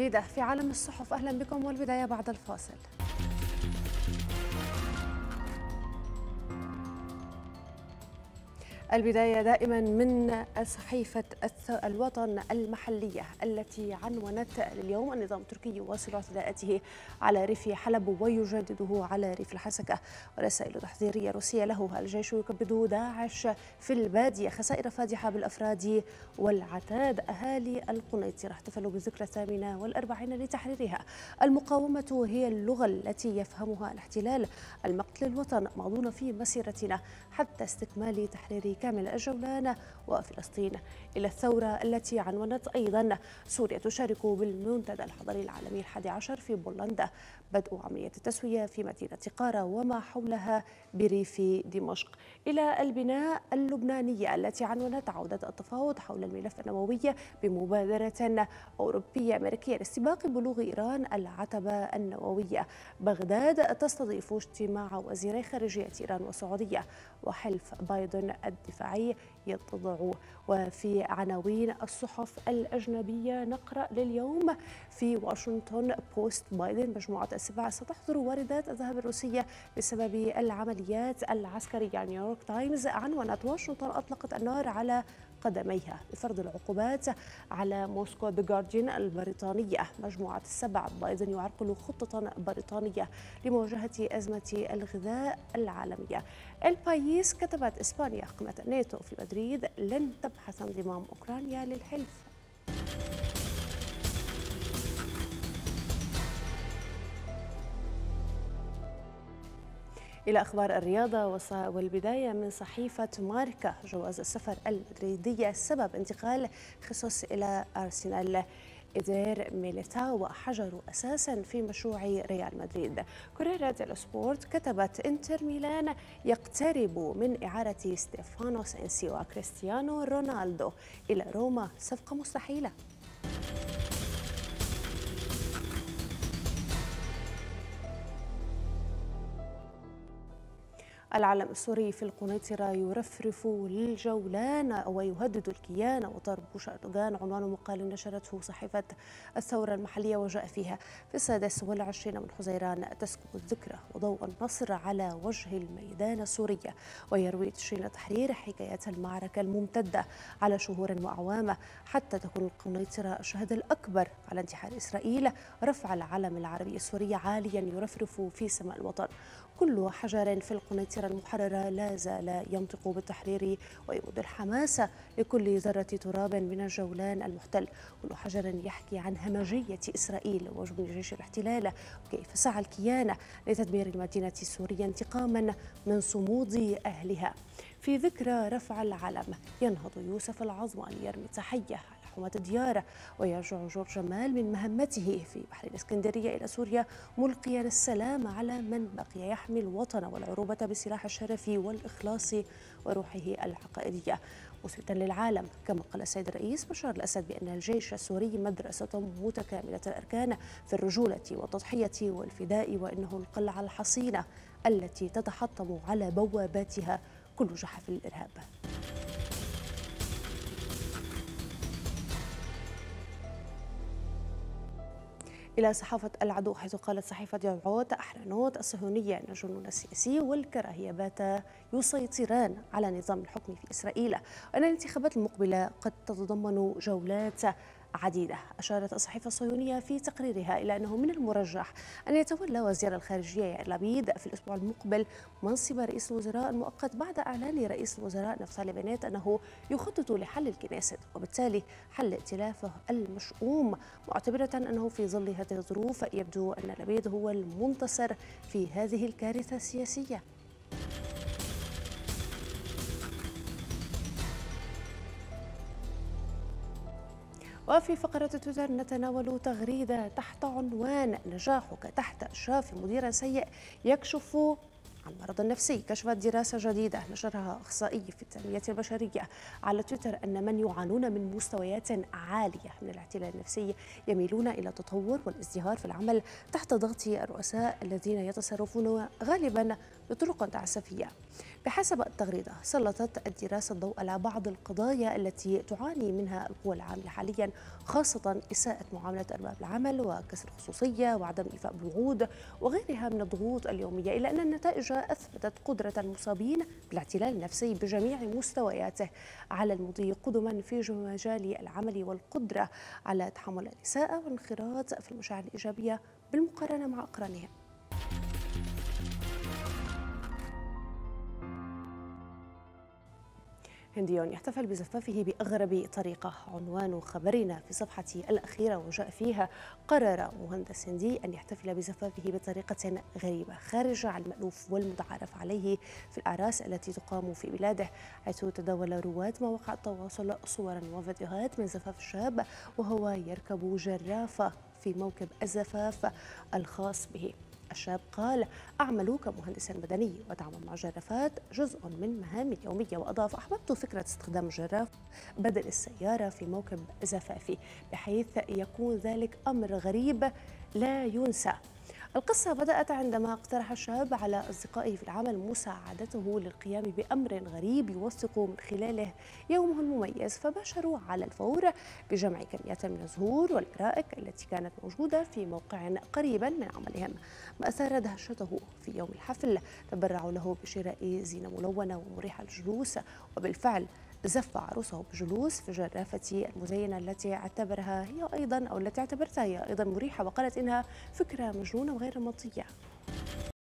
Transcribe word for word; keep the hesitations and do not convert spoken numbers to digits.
جديدة في عالم الصحف. أهلا بكم والبداية بعد الفاصل. البداية دائما من صحيفة الوطن المحلية التي عنونت اليوم النظام التركي يواصل اعتداءاته على ريف حلب ويجدده على ريف الحسكة، ورسائل تحذيرية روسية له. الجيش يكبد داعش في البادية، خسائر فادحة بالأفراد والعتاد. أهالي القنيطرة احتفلوا بالذكرى الثامنة والأربعين لتحريرها. المقاومة هي اللغة التي يفهمها الاحتلال. المقتل الوطن ماضون في مسيرتنا حتى استكمال تحرير كامل الجولان وفلسطين. إلى الثورة التي عنونت أيضا سوريا تشارك بالمنتدى الحضري العالمي الحادي عشر في بولندا. بدء عملية التسوية في مدينة قارة وما حولها بريف دمشق. إلى البناء اللبنانية التي عنونت عودة التفاوض حول الملف النووي بمبادرة أوروبية أمريكية لاستباق بلوغ إيران العتبة النووية. بغداد تستضيف اجتماع وزيري خارجية إيران والسعودية، وحلف بايدن الدفاعي يتضع. وفي عناوين الصحف الأجنبية نقرأ لليوم في واشنطن بوست: بايدن مجموعة السبع ستحظر واردات الذهب الروسية بسبب العمليات العسكرية. نيويورك تايمز عنونت: واشنطن أطلقت النار على قدميها بفرض العقوبات على موسكو. ذا جارديان البريطانية: مجموعة السبع، بايدن يعرقل خطة بريطانية لمواجهة أزمة الغذاء العالمية. البايس كتبت: إسبانيا قمة ناتو في مدريد لن تبحث عن انضمام أوكرانيا للحلف. إلى أخبار الرياضة والبداية من صحيفة ماركا: جواز السفر المدريدية سبب انتقال خيسوس إلى أرسنال. إدير ميليتاو حجروا أساسا في مشروع ريال مدريد. كوريرا ديل سبورت كتبت: إنتر ميلان يقترب من إعارة ستيفانو سينسي وكريستيانو رونالدو إلى روما، صفقة مستحيلة. العلم السوري في القنيطرة يرفرف للجولان ويهدد الكيان. وطار بوش أردوغان عنوان مقال نشرته صحيفة الثورة المحلية، وجاء فيها: في السادس والعشرين من حزيران تسكب الذكرى وضوء النصر على وجه الميدان السوري. ويروي تشرين تحرير حكاية المعركة الممتدة على شهور وأعوام حتى تكون القنيطرة الشهد الأكبر على انتحار إسرائيل. رفع العلم العربي السوري عاليا يرفرف في سماء الوطن. كل حجر في القنيطرة المحررة لا زال ينطق بالتحرير ويبود الحماسة لكل ذرة تراب من الجولان المحتل. كل حجر يحكي عن همجية إسرائيل وجبن جيش الاحتلال وكيف سعى الكيان لتدمير المدينة السورية انتقاما من صمود أهلها. في ذكرى رفع العلم ينهض يوسف العظماني يرمي تحية حكومة ديارة. ويرجع جورج جمال من مهمته في بحر الإسكندرية إلى سوريا ملقيا السلام على من بقي يحمي الوطن والعروبة بسلاح الشرف والإخلاص وروحه العقائدية، مسبتا للعالم كما قال السيد الرئيس بشار الأسد بأن الجيش السوري مدرسة متكاملة الأركان في الرجولة والتضحية والفداء، وإنه القلعة الحصينة التي تتحطم على بواباتها كل جحف الإرهاب. إلى صحافة العدو حيث قالت صحيفة يديعوت احرنوت: الصهيونية الجنون السياسي والكراهية باتا يسيطران على نظام الحكم في إسرائيل، وأن الانتخابات المقبلة قد تتضمن جولات عديدة. أشارت الصحيفة الصهيونية في تقريرها إلى أنه من المرجح أن يتولى وزير الخارجية يائير لبيد في الأسبوع المقبل منصب رئيس الوزراء المؤقت بعد إعلان رئيس الوزراء نفتالي بينيت أنه يخطط لحل الكنيست وبالتالي حل ائتلافه المشؤوم، معتبرة أنه في ظل هذه الظروف يبدو أن لبيد هو المنتصر في هذه الكارثة السياسية. وفي فقرة تويتر نتناول تغريدة تحت عنوان: نجاحك تحت إشراف مدير سيء يكشف عن مرض نفسي. كشفت دراسة جديدة نشرها أخصائي في التنمية البشرية على تويتر أن من يعانون من مستويات عالية من الاعتلال النفسي يميلون إلى التطور والازدهار في العمل تحت ضغط الرؤساء الذين يتصرفون غالبا بطرق تعسفية. بحسب التغريدة سلطت الدراسة الضوء على بعض القضايا التي تعاني منها القوى العاملة حاليا، خاصة إساءة معاملة أرباب العمل وكسر الخصوصية وعدم إيفاء الوعود وغيرها من الضغوط اليومية، إلا أن النتائج أثبتت قدرة المصابين بالاعتلال النفسي بجميع مستوياته على المضي قدما في مجال العمل والقدرة على تحمل الإساءة والانخراط في المشاعر الإيجابية بالمقارنة مع أقرانهم. هنديون يحتفل بزفافه بأغرب طريقة، عنوان خبرنا في صفحتي الأخيرة، وجاء فيها قرر مهندس هندي أن يحتفل بزفافه بطريقة غريبة خارج عن المألوف والمتعارف عليه في الأعراس التي تقام في بلاده، حيث تداول رواد مواقع التواصل صورا وفيديوهات من زفاف الشاب وهو يركب جرافة في موكب الزفاف الخاص به. الشاب قال: أعمل كمهندس مدني وأتعامل مع جرافات جزء من مهامي اليومية، وأضاف: أحببت فكرة استخدام الجرافة بدل السيارة في موكب زفافي بحيث يكون ذلك أمر غريب لا ينسى. القصة بدأت عندما اقترح الشاب على أصدقائه في العمل مساعدته للقيام بأمر غريب يوثق من خلاله يومه المميز، فباشروا على الفور بجمع كميات من الزهور والأرائك التي كانت موجودة في موقع قريبا من عملهم، ما أثار دهشته. في يوم الحفل تبرعوا له بشراء زينة ملونة ومريحة للجلوس، وبالفعل زف عروسه بجلوس في جرافة المزينة التي اعتبرها هي أيضا أو التي اعتبرتها هي أيضا مريحة، وقالت إنها فكرة مجنونة وغير منطقية.